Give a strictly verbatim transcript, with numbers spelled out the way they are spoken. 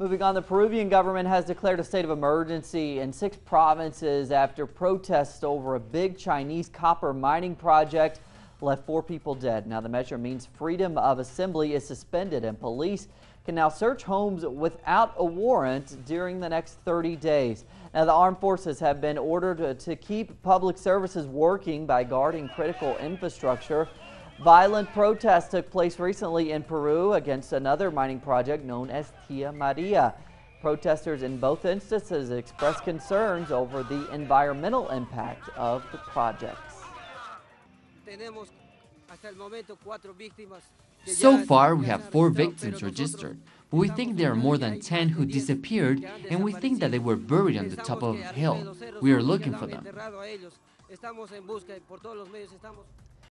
Moving on, the Peruvian government has declared a state of emergency in six provinces after protests over a big Chinese copper mining project left four people dead. Now, the measure means freedom of assembly is suspended and police can now search homes without a warrant during the next thirty days. Now, the armed forces have been ordered to keep public services working by guarding critical infrastructure. Violent protests took place recently in Peru against another mining project known as Tia Maria. Protesters in both instances expressed concerns over the environmental impact of the projects. So far, we have four victims registered, but we think there are more than ten who disappeared, and we think that they were buried on the top of a hill. We are looking for them.